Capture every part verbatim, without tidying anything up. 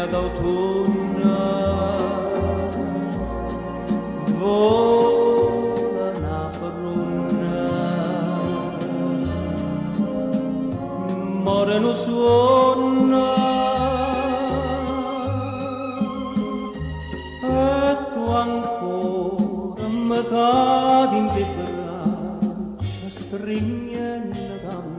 mattina d'autunno vola una frunna, more non suona e tu ancora metà di inveterà stringendo da me.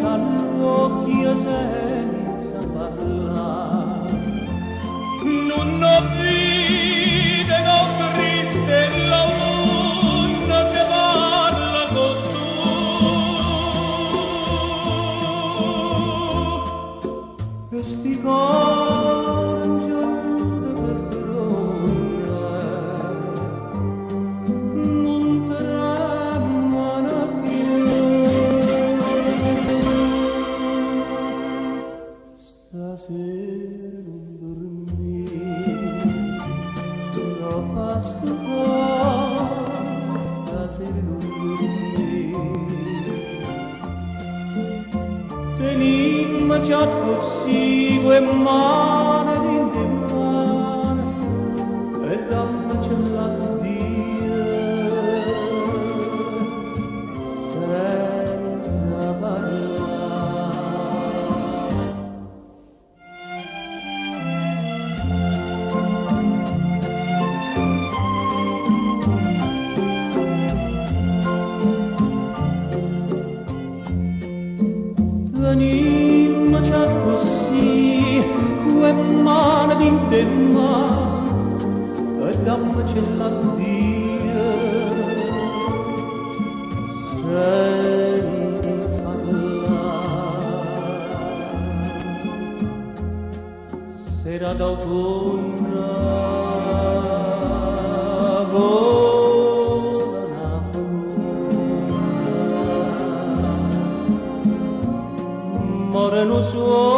tall'occhio senza parlare. Non ho vide, non triste l'amore. Sti cangiando per fronte non tremano più. Stasera non dormire, ho fatto qua, stasera non dormire. Tenimmo già così e mare in te mare e dammaci l'addio senza parlare. Venimmo già così e mano di te mano e dammaci l'addio senza parlare. Sera d'autunno vola una frunna, more non suona